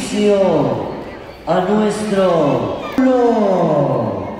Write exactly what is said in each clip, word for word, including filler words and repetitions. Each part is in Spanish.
inicio a nuestro pueblo.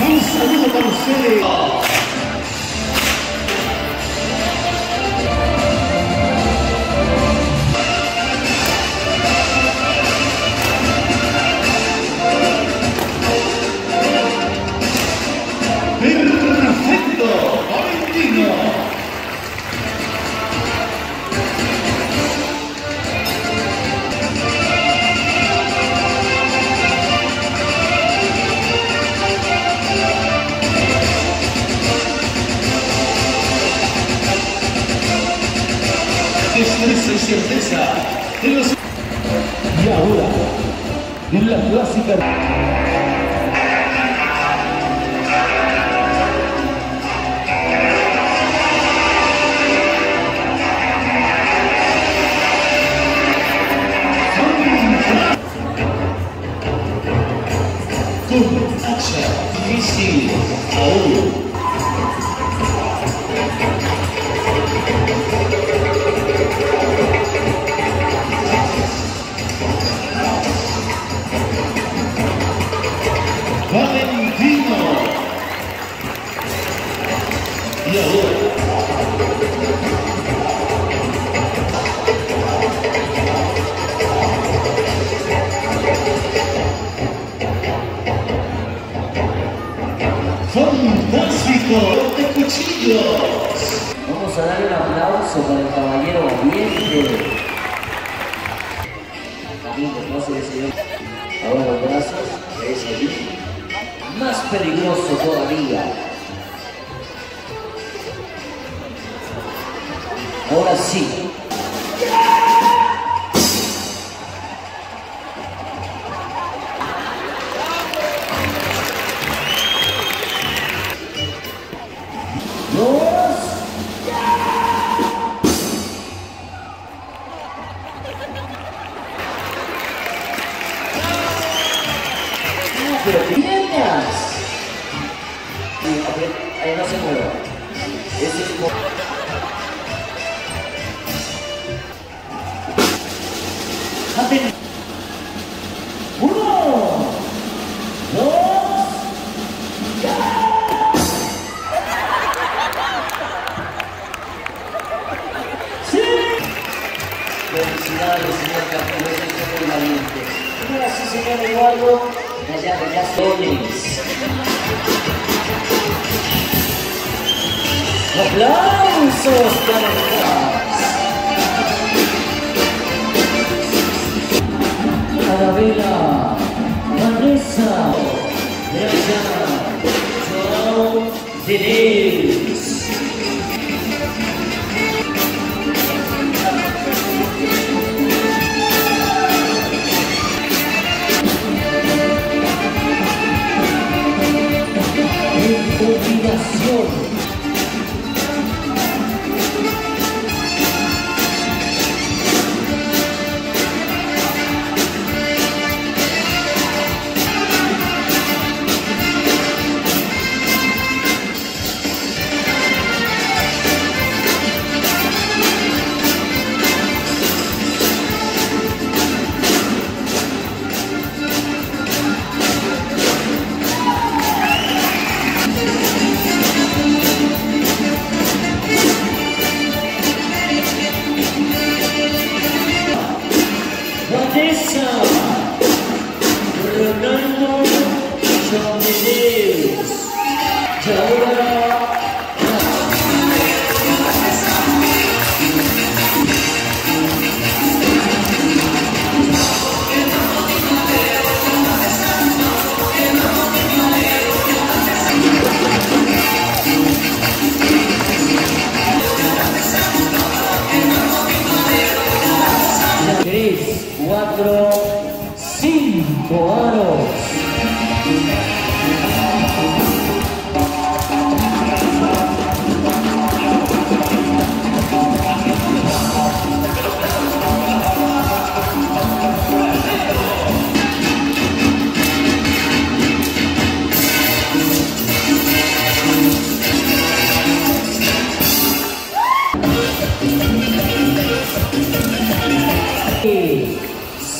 Un saludo para ustedes. Perfecto, Valentino. Destreza y certeza de los... Y ahora, en la clásica... Con hacha difícil, ahora... Valentino. Y ahora fantástico de cuchillos. Vamos a darle un aplauso para el caballero valiente. Ahora los brazos, es allí. Más peligroso todavía. Ahora sí. ¡No! Pero piernas. Ahí no se mueve. Ese es como... Uno. Dos. ¡Ya! Felicidades, señor Capitán, es un ser muy valiente. Señoras y señores, ¿no algo? Allá, allá, soles. ¡Aplausos para todos! Carabella, Melissa, Melissa, John, Denise.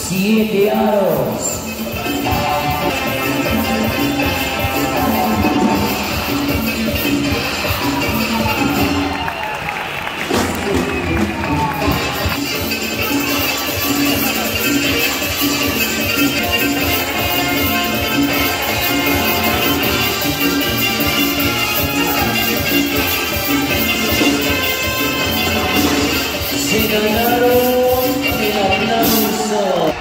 Siete aros. Ganaron el aplauso.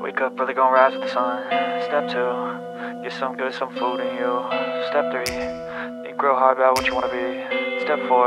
Wake up early, gonna rise with the sun. Step two, get some good, some food in you. Step three, think real hard about what you wanna be. Step four.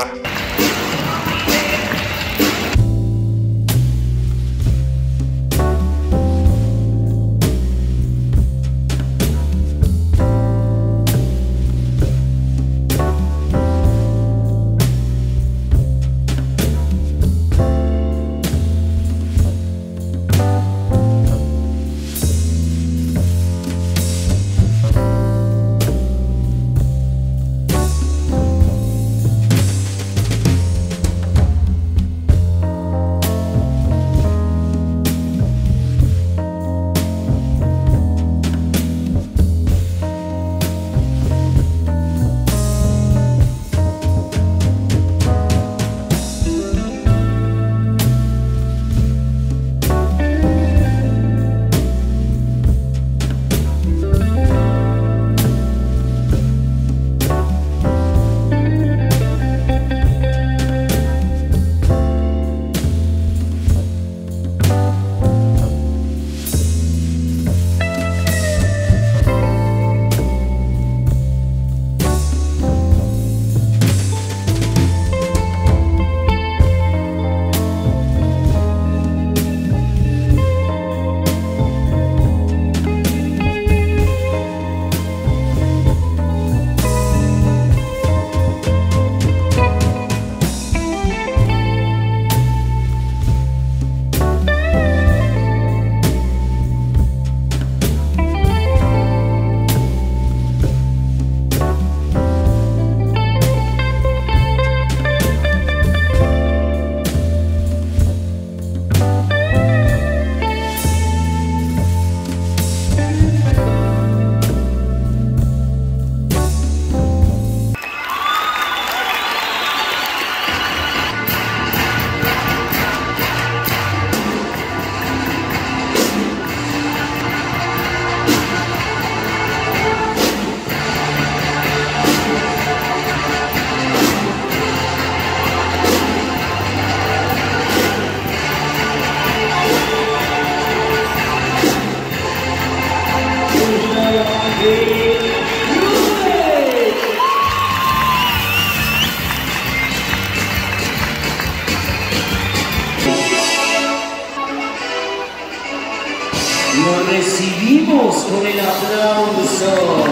Lo recibimos con el aplauso.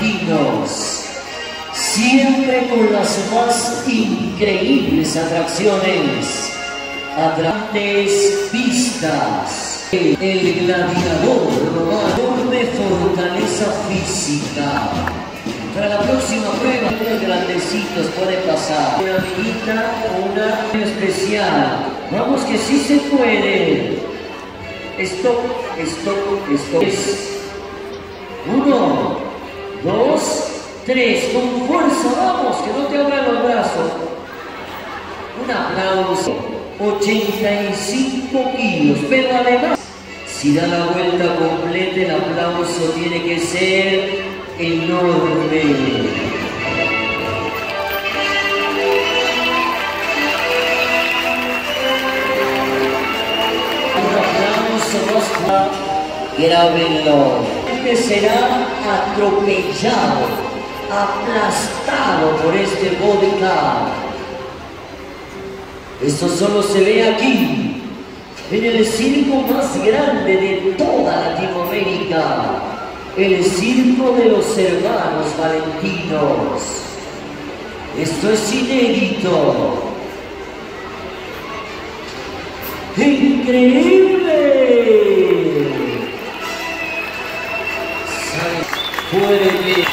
Dignos, siempre con las más increíbles atracciones, atrapantes vistas. El gladiador romano de fortaleza física. Para la próxima prueba, los grandecitos pueden pasar. Una amiguita o una especial. Vamos que sí se puede. Stop, stop, stop. Uno, dos, tres. Con fuerza, vamos, que no te abran los brazos. Un aplauso. ochenta y cinco kilos, pero además, si da la vuelta completa, el aplauso tiene que ser enorme. Grábenlo, que será atropellado, aplastado por este body card. Esto solo se ve aquí, en el circo más grande de toda Latinoamérica, el circo de los hermanos Valentinos. Esto es inédito. ¡Increíble! ¡Fuerte!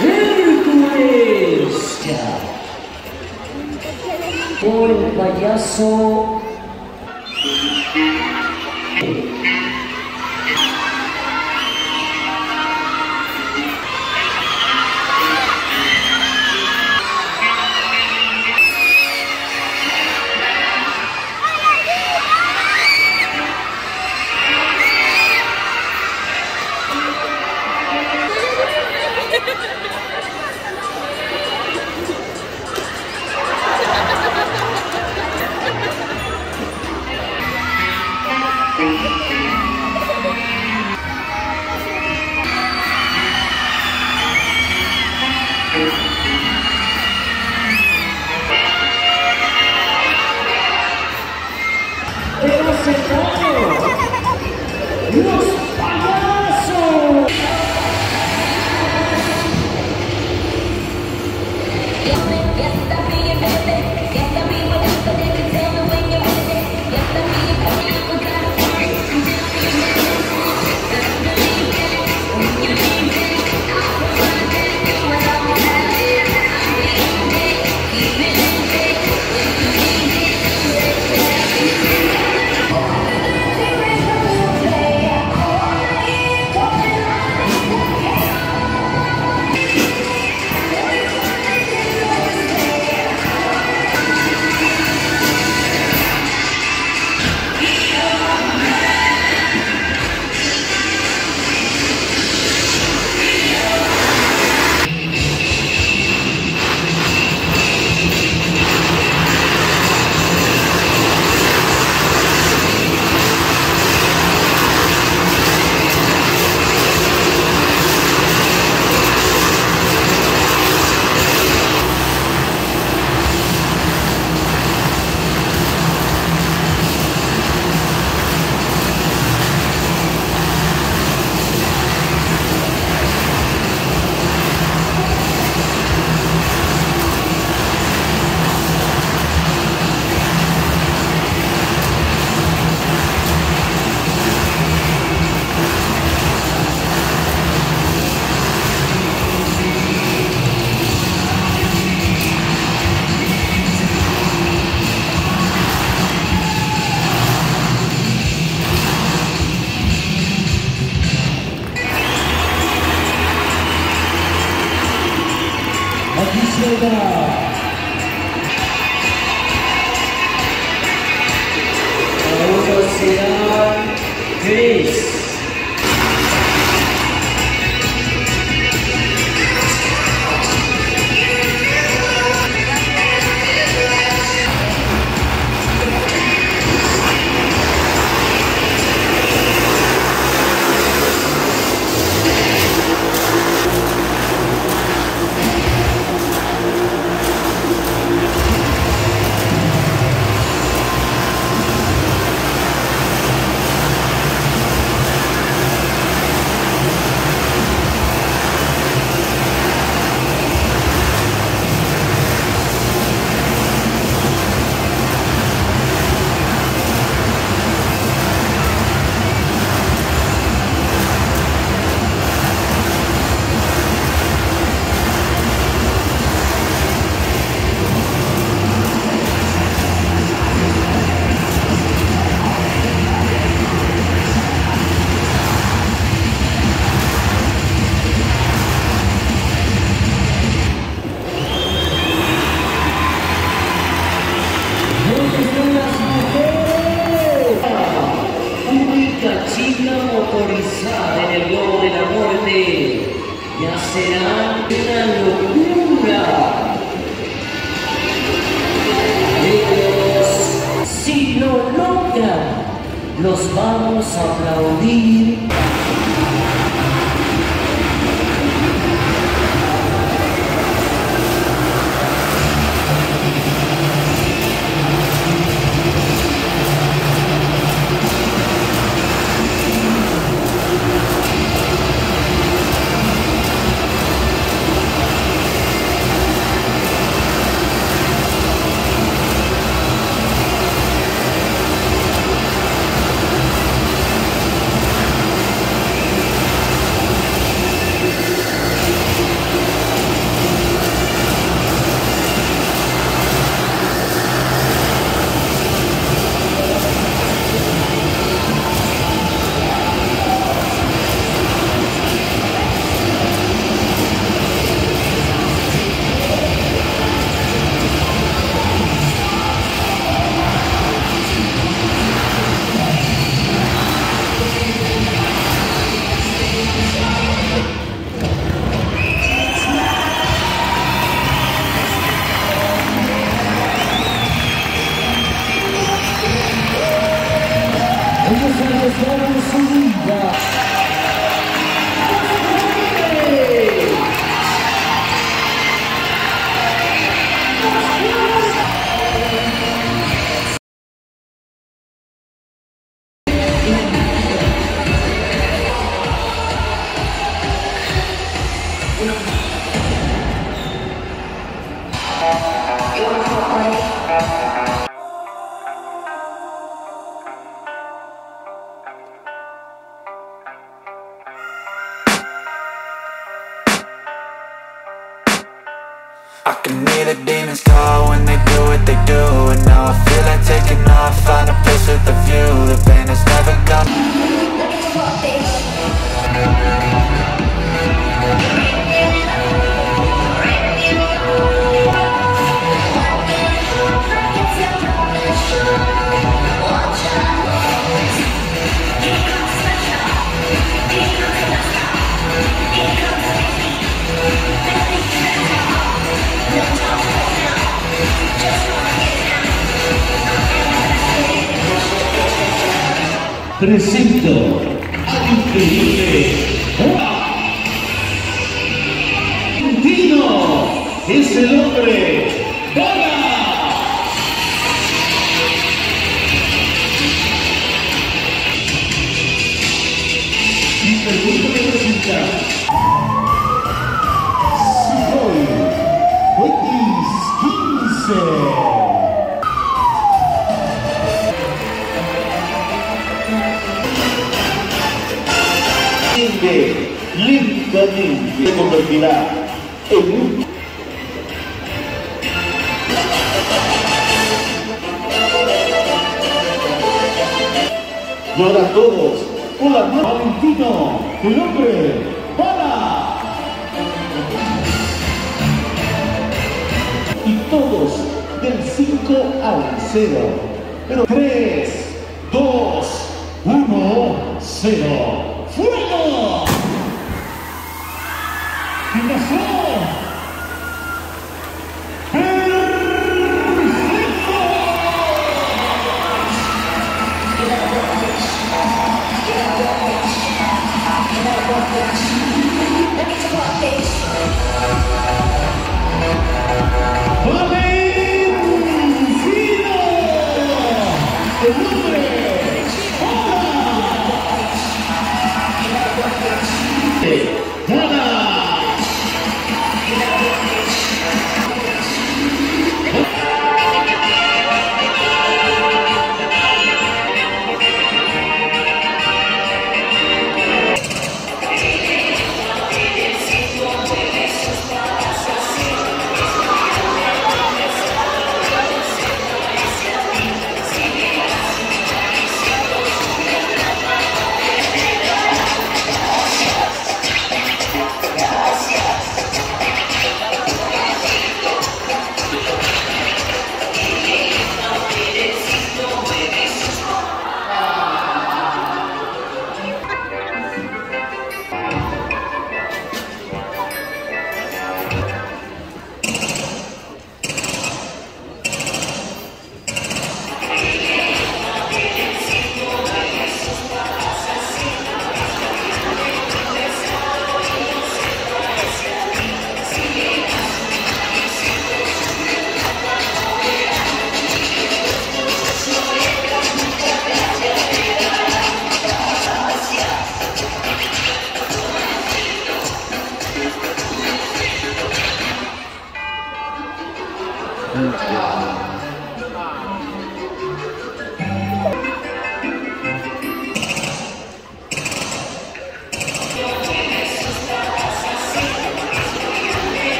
¡Hércules! ¡Oh, el payaso! ellos se arriesgaron su vida. Presento al increíble Valentino, es el hombre ¡Bola! Y pergunto que presenta Soy X quince. Lentamente se convertirá en un y ahora todos hola Valentino, el hombre ¡Bola! Y todos del cinco al cero, pero tres, dos, uno, cero, ¡fuego! ¿Qué pasó?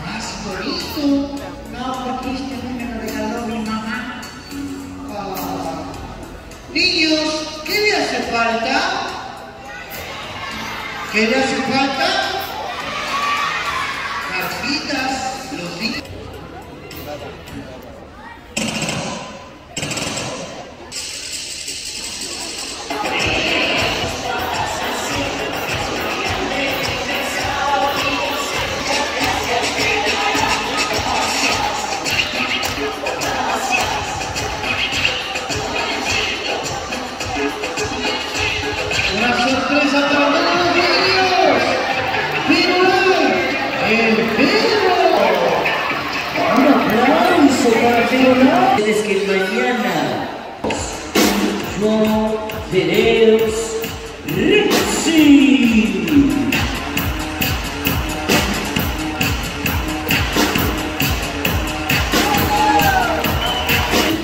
Más bonito. No, porque este no me lo regaló mi mamá. ¿Qué le hace falta? Las vidas, los vidas. Es que mañana no veremos Rexy.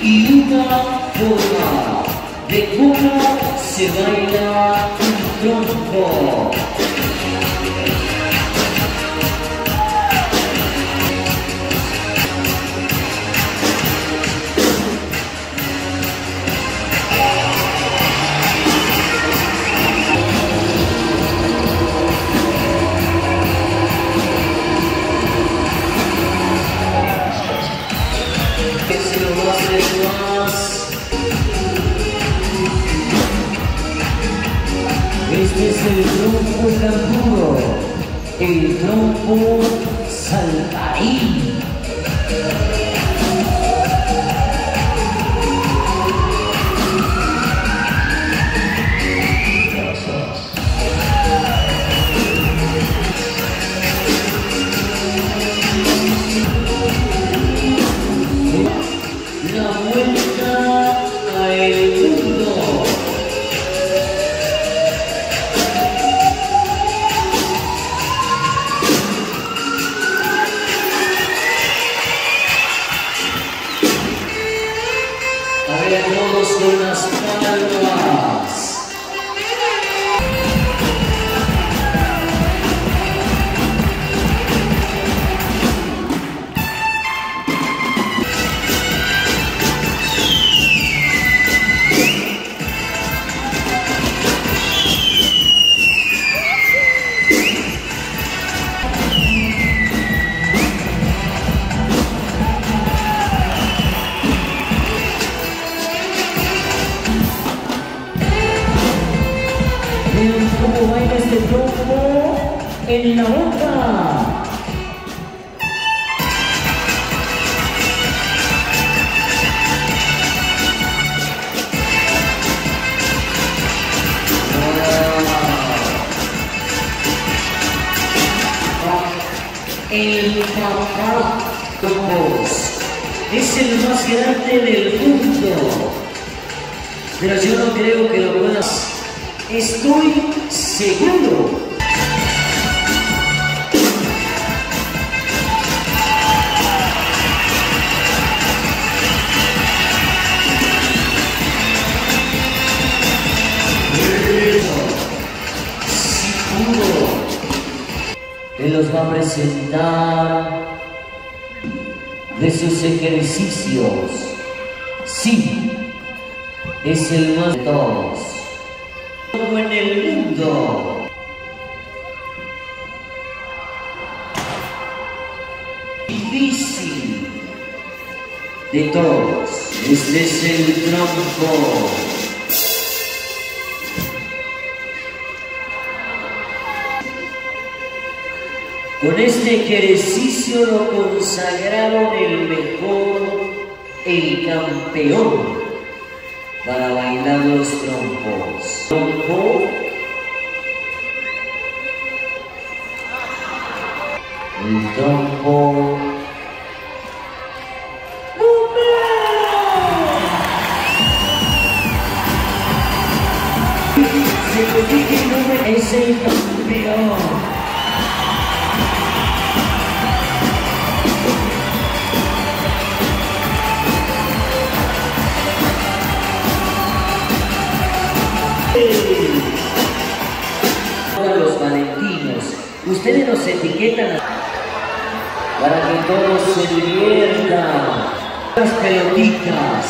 Y una forma de cómo se baila un trompo. Este es el trompo canguro, el trompo saltarín. En la boca. El papacos es el más grande del mundo, pero yo no creo que lo puedas. Estoy seguro. Él los va a presentar de sus ejercicios. Sí, es el más de todos. Como en el mundo. Difícil de todos. Este es el tronco. Con este ejercicio lo consagraron el mejor, el campeón, para bailar los trompos. Trompo, el trompo. ¡Número! Es el campeón. Los valentinos, ustedes nos etiquetan para que todos se diviertan. Las pelotitas.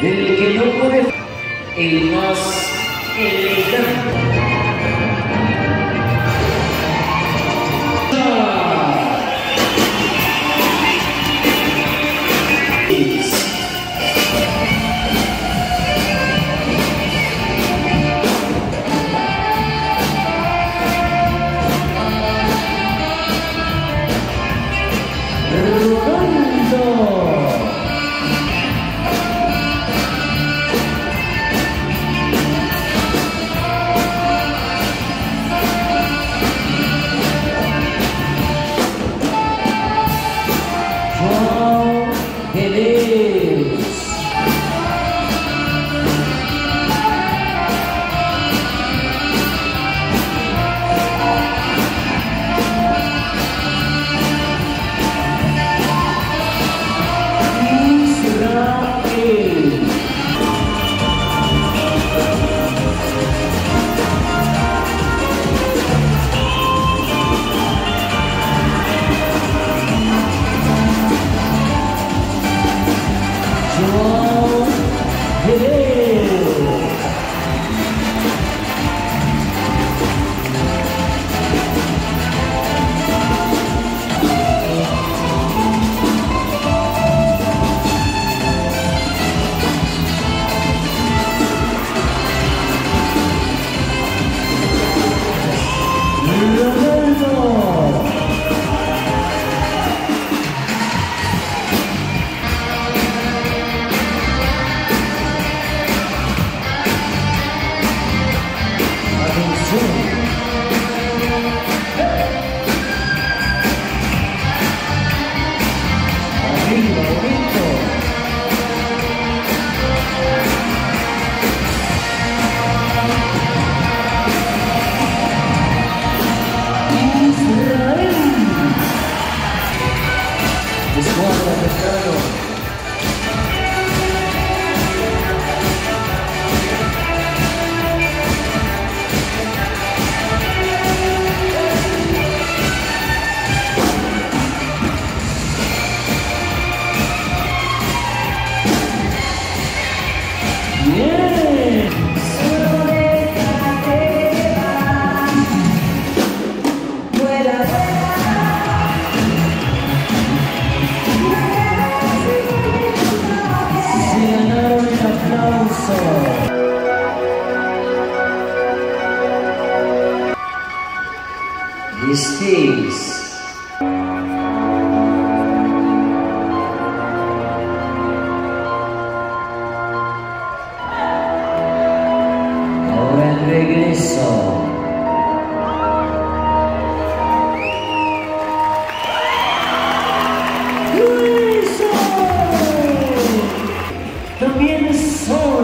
Desde que yo pude, el más elegante.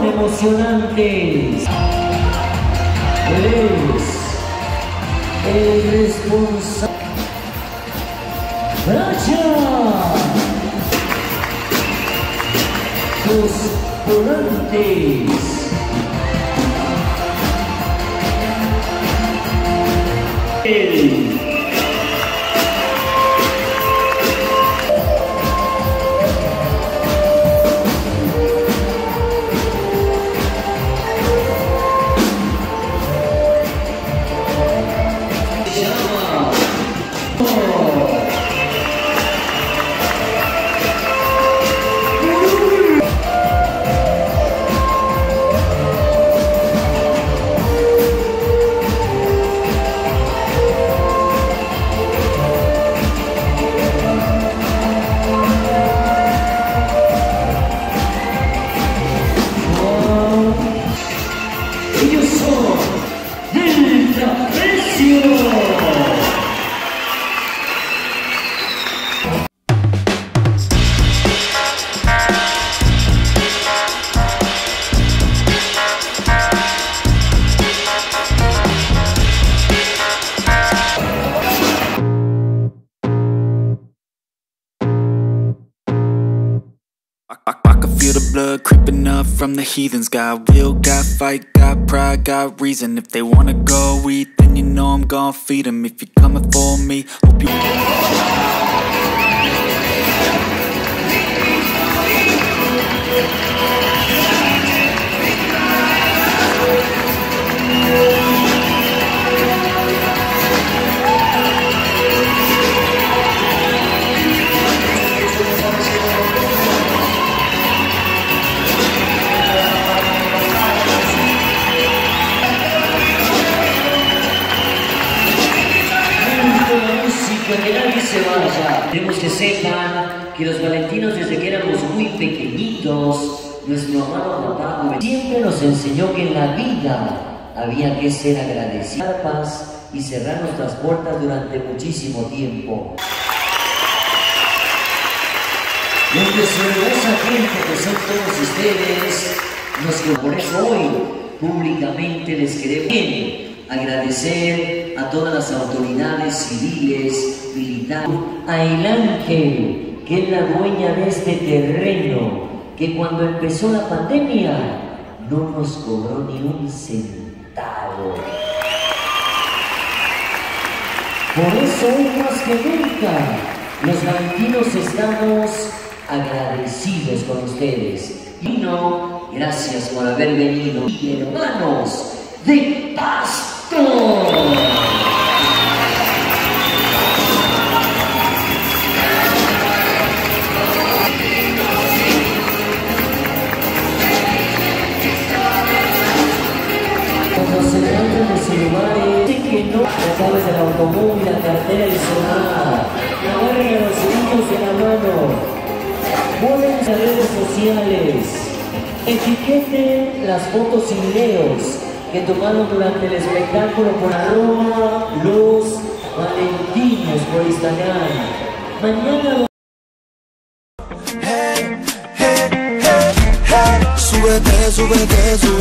Emocionantes. Él es el responsable. ¡Bracha! Tus volantes. Él. the blood creeping up from the heathens. Got will, got fight, got pride, got reason. If they wanna go eat, then you know I'm gon' feed them. If you're coming for me, hope you Tenemos que sepan que los valentinos, desde que éramos muy pequeñitos, nuestro amado papá siempre nos enseñó que en la vida había que ser agradecidos y cerrar nuestras puertas durante muchísimo tiempo. Desde su hermosa gente que son todos ustedes, nos por eso hoy públicamente les queremos agradecer a todas las autoridades civiles, militares, a El Ángel, que es la dueña de este terreno, que cuando empezó la pandemia no nos cobró ni un centavo. Por eso hoy más que nunca los valentinos estamos agradecidos con ustedes. Y no, gracias por haber venido, y hermanos de Pastor. Las llaves del automóvil, la cartera y sonada, agarren a los niños de la mano, mueven las redes sociales, etiqueten las fotos y videos que tomaron durante el espectáculo por arroba los valentinos por Instagram. Mañana hey, hey, hey, hey. Súbete, súbete, súbete.